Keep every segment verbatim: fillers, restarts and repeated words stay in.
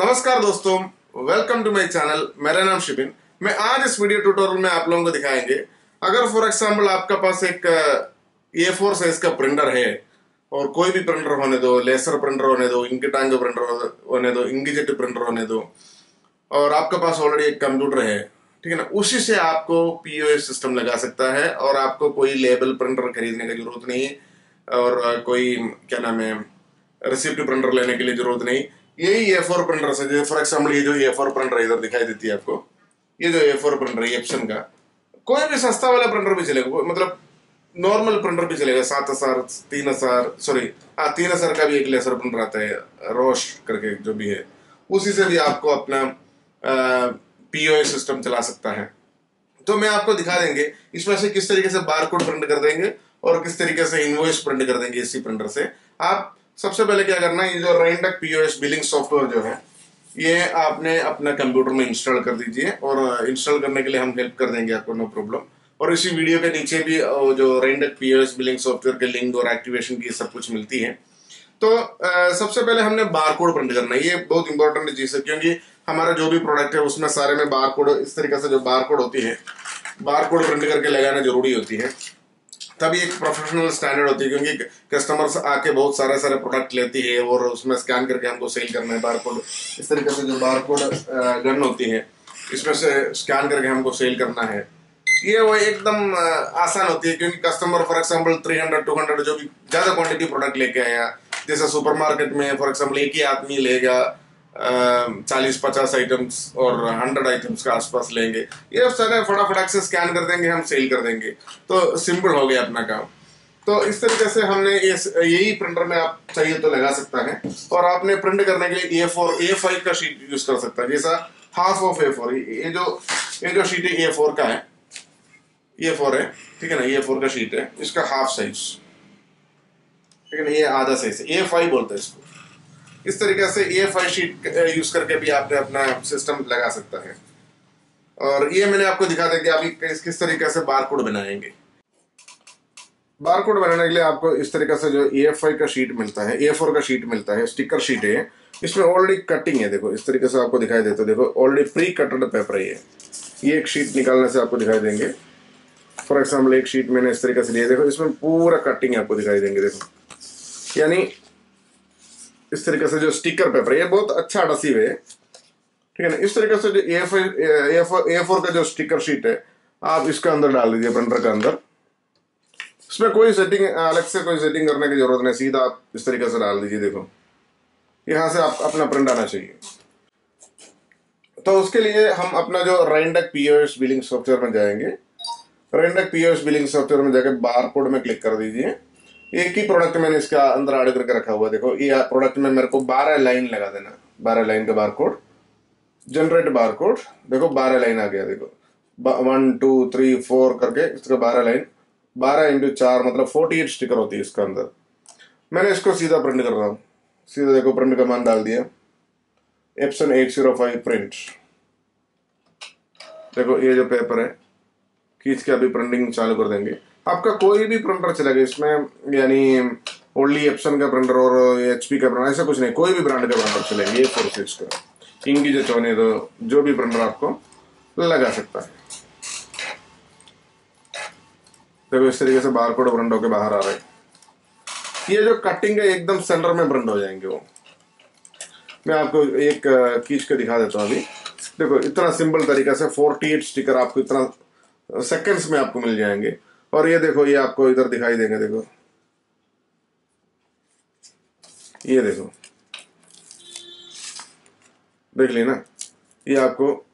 नमस्कार दोस्तों, welcome to my channel. मेरा नाम शिबिन। मैं आज इस वीडियो ट्यूटोरियल में आप लोगों को दिखाएंगे, अगर फॉर एग्जांपल आपका पास एक ए फोर साइज का प्रिंटर है, और कोई भी प्रिंटर होने दो, लेसर प्रिंटर होने दो, इंक टैंक प्रिंटर होने दो, इंकजेट प्रिंटर होने दो, और आपके पास ऑलरेडी एक कंप्यूटर है, ठीक है ना, उसी से आपको पीओएस सिस्टम लगा सकता है और आपको कोई लेबल प्रिंटर खरीदने की जरूरत नहीं है और कोई क्या नाम है रिसिप्ट प्रिंटर लेने के लिए जरूरत नहीं। यही ए फोर प्रिंटर से जो फॉर एग्जाम्पल ये जो ए फोर प्रिंटर इधर दिखाई देती है आपको, ये जो ए फोर प्रिंटर है एप्सन का, कोई भी सस्ता वाला प्रिंटर भी चलेगा, मतलब नॉर्मल प्रिंटर भी चलेगा। सात हजार तीन हजार सॉरी हाँ तीन हजार का भी एक लेसर प्रिंटर आता है, रोश करके जो भी है, उसी से भी आपको अपना पीओएस सिस्टम चला सकता है। तो मैं आपको दिखा देंगे इसमें से किस तरीके से बारकोड प्रिंट कर देंगे और किस तरीके से इनवॉइस प्रिंट कर देंगे इसी प्रिंटर से। आप सबसे पहले क्या करना, ये जो रेंटेक पीओएस बिलिंग सॉफ्टवेयर जो है, ये आपने अपना कंप्यूटर में इंस्टॉल कर दीजिए, और इंस्टॉल करने के लिए हम हेल्प कर देंगे आपको, नो प्रॉब्लम। और इसी वीडियो के नीचे भी जो रेंटेक पीओएस बिलिंग सॉफ्टवेयर के लिंक और एक्टिवेशन की सब कुछ मिलती है। तो आ, सबसे पहले हमने बारकोड प्रिंट करना, ये बहुत इंपॉर्टेंट चीज है, क्योंकि हमारा जो भी प्रोडक्ट है उसमें सारे में बारकोड, इस तरीके से जो बारकोड होती है, बारकोड प्रिंट करके लगाना जरूरी होती है, तभी एक प्रोफेशनल स्टैंडर्ड होती है। क्योंकि कस्टमर्स आके बहुत सारे सारे प्रोडक्ट लेती है और उसमें स्कैन करके हमको सेल करना है। बारकोड इस तरीके से जो बारकोड गन होती है, इसमें से स्कैन करके हमको सेल करना है, ये वो एकदम आसान होती है। क्योंकि कस्टमर फॉर एग्जांपल तीन सौ, दो सौ जो भी ज़्यादा क्वांटिटी प्रोडक्ट लेके आया, जैसे सुपरमार्केट में फॉर एग्जाम्पल एक ही आदमी लेगा चालीस पचास आइटम्स और हंड्रेड आइटम्स के आसपास लेंगे, ये सारे फटाफट से स्कैन कर देंगे, हम सेल कर देंगे, तो सिंपल हो गया अपना काम। तो इस तरीके से हमने यही प्रिंटर में आप चाहिए तो लगा सकता है। और आपने प्रिंट करने के लिए ए फोर ए फाइव का शीट यूज कर सकता है, जैसा हाफ ऑफ ए फोर, ये जो ये जो शीट है ए फोर का है, ए फोर है, ठीक है ना, ए फोर का शीट है, इसका हाफ साइज, ठीक है ना, ये आधा साइज है, ए फाइव बोलते हैं इसको। इस तरीके से ए फाइव शीट यूज करके भी आपने अपना सिस्टम लगा सकता है। और ये मैंने आपको दिखा दिया कि आप किस किस तरीके से बारकोड बनाएंगे। बारकोड बनाने के लिए आपको इस तरीके से जो ए फाइव का शीट मिलता है, ए फोर का शीट मिलता है, स्टिकर शीट है, इसमें ऑलरेडी कटिंग है, देखो इस तरीके से आपको दिखाई देता है, देखो ऑलरेडी प्री कटेड पेपर है। ये एक शीट निकालने से आपको दिखाई देंगे, फॉर एग्जाम्पल एक शीट मैंने इस तरीके से लिया, देखो इसमें पूरा कटिंग आपको दिखाई देंगे, देखो यानी इस तरीके से जो स्टिकर पेपर, ये बहुत अच्छा अडसिव है, ठीक है ना। इस तरीके से जो ए फोर का जो स्टिकर शीट है, आप इसका अंदर डाल दीजिए प्रिंटर के अंदर, इसमें कोई सेटिंग अलग से कोई सेटिंग करने की जरूरत नहीं, सीधा आप इस तरीके से डाल दीजिए, देखो यहाँ से आप अपना प्रिंट आना चाहिए। तो उसके लिए हम अपना जो रेंटेक पीओएस बिलिंग सॉफ्टवेयर में जाएंगे, रेंटेक पीओएस बिलिंग सॉफ्टवेयर में जाके बारकोड में क्लिक कर दीजिए। एक ही प्रोडक्ट मैंने इसका अंदर ऐड करके रखा हुआ है, देखो ये प्रोडक्ट में मेरे को बारह लाइन लगा देना, बारह लाइन का बारकोड, जनरेट बारकोड, देखो बारह लाइन आ गया, देखो वन टू थ्री फोर करके इसका बारह लाइन, बारह इंटू चार मतलब फोर्टी एट स्टिकर होती है इसका अंदर। मैंने इसको सीधा प्रिंट कर रहा हूँ, सीधा देखो प्रिंट कमांड डाल दिया, Epson eight zero five print, देखो ये जो पेपर है खींच के अभी प्रिंटिंग चालू कर देंगे। आपका कोई भी प्रिंटर चलेगा इसमें, यानी ओनली एप्सन का प्रिंटर और एचपी का प्रिंटर ऐसा कुछ नहीं, कोई भी ब्रांड का प्रिंटर चलेगा। ये फोर साइज का इंकजेट होने दो, जो भी प्रिंटर आपको लगा सकता है। देखो इस तरीके से बारकोड प्रिंट होकर बाहर आ रहे हैं, ये जो कटिंग है एकदम सेंटर में प्रिंट हो जाएंगे वो। मैं आपको एक खींच के दिखा देता हूँ अभी, देखो इतना सिंपल तरीके से फोर्टी एट स्टिकर आपको इतना सेकेंड्स में आपको मिल जाएंगे। और ये देखो ये आपको इधर दिखाई देंगे, देखो ये देखो देख लिए ना, ये आपको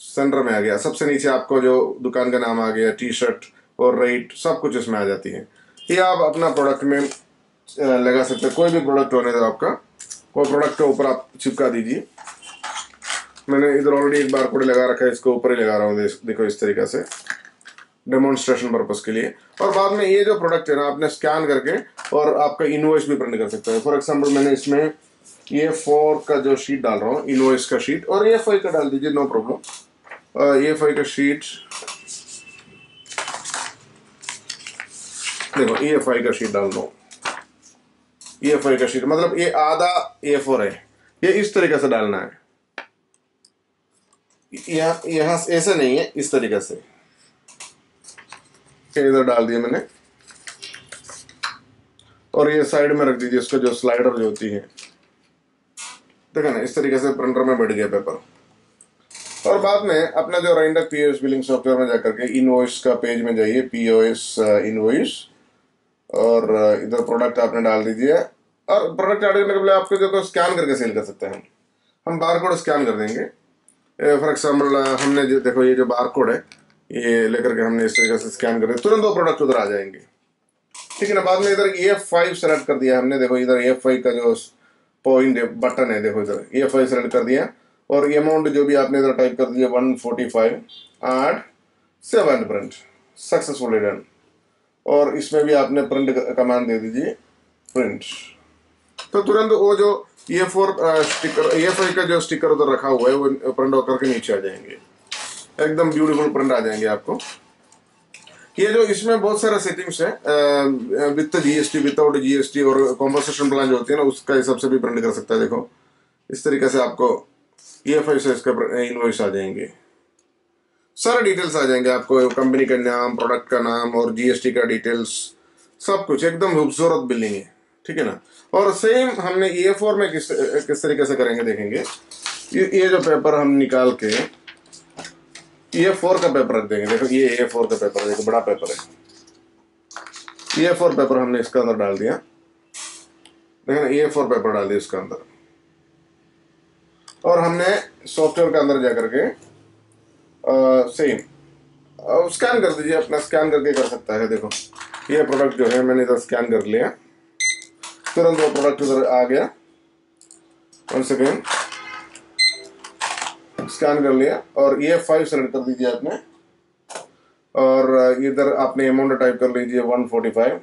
सेंटर में आ गया। सबसे नीचे आपको जो दुकान का नाम आ गया, टी शर्ट और रेट सब कुछ इसमें आ जाती है। ये आप अपना प्रोडक्ट में लगा सकते हैं, कोई भी प्रोडक्ट होने दो आपका, वो प्रोडक्ट के ऊपर आप चिपका दीजिए। मैंने इधर ऑलरेडी एक बारकोड लगा रखा है, इसको ऊपर ही लगा रहा हूँ, देखो इस तरीके से डेमोन्स्ट्रेशन पर्पस के लिए। और बाद में ये जो प्रोडक्ट है ना, आपने स्कैन करके और आपका इनवॉइस भी प्रिंट कर सकते हैं। फॉर एग्जांपल मैंने इसमें ये फोर का जो शीट डाल रहा हूँ, इनवॉइस का शीट, और ये फाइव का डाल दीजिए, नो प्रॉब्लम, ये फाइव का शीट, देखो ये फाइव का शीट डाल रहा हूँ, ये फाइव का शीट मतलब ये आधा ए फोर है, ये इस तरीके से डालना है, यहाँ यहाँ ऐसे नहीं है, इस तरीके से इधर डाल दिया मैंने। और ये साइड में रख दीजिए, इसको जो स्लाइडर जो होती है, देखा ना, इस तरीके से प्रिंटर में बैठ गया पेपर। और बाद में अपना जो राइंटेक पीओएस बिलिंग सॉफ्टवेयर में जाकर के इनवॉइस का पेज में जाइए, पीओएस इनवॉइस, और इधर प्रोडक्ट आपने डाल दीजिए। और प्रोडक्ट ऐड करने के पहले आपको जो स्कैन करके सेल कर सकते हैं, हम बार कोड स्कैन कर देंगे। फॉर एग्जाम्पल हमने जो देखो ये जो बार कोड है ये लेकर के हमने इस तरीके से स्कैन कर दिया, तुरंत दो प्रोडक्ट उधर आ जाएंगे, ठीक है ना। बाद में इधर ए फाइव सेलेक्ट कर दिया हमने, देखो इधर ए फाइव का जो पॉइंट बटन है, देखो इधर ए फाइव सेलेक्ट कर दिया। और अमाउंट जो भी आपने इधर टाइप कर दिया वन फोर्टी फाइव, आठ सेवन प्रिंट सक्सेसफुली डन। और इसमें भी आपने प्रिंट कमांड दे दीजिए प्रिंट, तो तुरंत वो जो A four sticker A five का जो स्टिकर उधर रखा हुआ है वो प्रिंट होकर के नीचे आ जाएंगे, एकदम ब्यूटीफुल प्रिंट आ जाएंगे आपको। ये जो इसमें बहुत सारा सेटिंग्स है, विद जीएसटी विदाउट जीएसटी और कॉम्पनसेशन प्लान जो होती है ना, उसका हिसाब से भी प्रिंट कर सकता है। देखो इस तरीके से आपको ये फाइव से इसका इनवॉइस आ जाएंगे, सारे डिटेल्स आ जाएंगे आपको, कंपनी का नाम, प्रोडक्ट का नाम और जीएसटी का डिटेल्स, सब कुछ एकदम खूबसूरत बिलिंग है, ठीक है ना। और सेम हमने ए फोर में किस किस तरीके से करेंगे देखेंगे। ये, ये जो पेपर हम निकाल के ए फोर का पेपर रख देंगे, देखो ये ए फोर का पेपर, देखो बड़ा पेपर है, ए फोर पेपर हमने इसके अंदर डाल दिया, देखो ना ए फोर पेपर डाल दिया इसके अंदर। और हमने सॉफ्टवेयर के अंदर जाकर के सेम स्कैन कर दीजिए, अपना स्कैन करके कर सकता है। देखो ये प्रोडक्ट जो है मैंने इधर स्कैन कर लिया, तुरंत वो प्रोडक्ट उधर आ गया, वन सेकेंड स्कैन कर लिया। और ये फाइव सेलेक्ट कर दीजिए आपने, और इधर आपने अमाउंट टाइप कर लीजिए one forty five,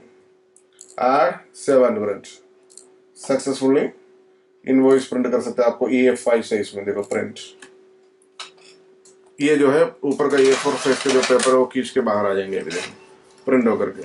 add seven print successfully invoice print कर सकते हैं आपको ए फाइव साइज में। देखो प्रिंट ये जो है ऊपर का ए फोर साइज के जो पेपर है वो खींच के बाहर आ जाएंगे अभी प्रिंट होकर के।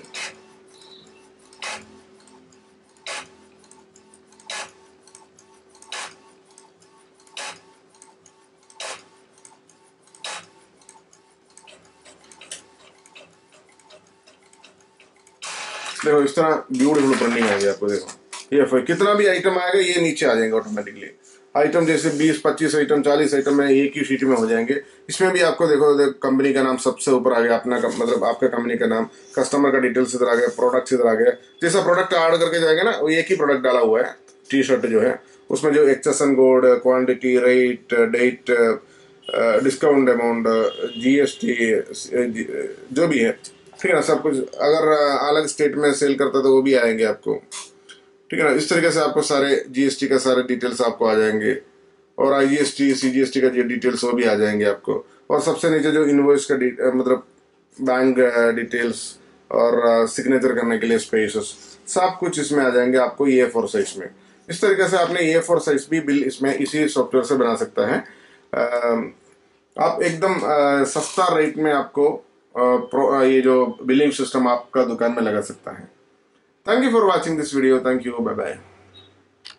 देखो इस तरह ब्यूटीफुल प्रिंटिंग आएगी आपको, देखो ये फिर कितना भी आइटम आएगा ये नीचे आ जाएंगे ऑटोमेटिकली। आइटम जैसे बीस पच्चीस आइटम चालीस आइटम में एक ही शीट में हो जाएंगे। इसमें भी आपको देखो कंपनी का नाम सबसे ऊपर आ गया अपना, मतलब आपका कंपनी का नाम, कस्टमर का डिटेल्स इधर आ गया, प्रोडक्ट्स इधर आ गया। जैसा प्रोडक्ट ऐड करके जाएगा ना वो एक ही प्रोडक्ट डाला हुआ है, टी शर्ट जो है उसमें जो accession code, quantity, rate, date, discount amount, G S T जो भी है, ठीक है ना, सब कुछ। अगर अलग स्टेट में सेल करता है तो वो भी आएंगे आपको, ठीक है ना। इस तरीके से आपको सारे जीएसटी का सारे डिटेल्स आपको आ जाएंगे, और आईजीएसटी सीजीएसटी का जो डिटेल्स वो भी आ जाएंगे आपको। और सबसे नीचे जो इनवॉइस का मतलब बैंक डिटेल्स और सिग्नेचर करने के लिए स्पेसेस, सब कुछ इसमें आ जाएंगे आपको ए फोर साइज में। इस तरीके से आपने ए फोर साइज भी बिल इसमें इसी सॉफ्टवेयर से बना सकता है। आप एकदम सस्ता रेट में आपको प्रो ये जो बिलिंग सिस्टम आपका दुकान में लगा सकता है। Thank you for watching this video, thank you, bye bye.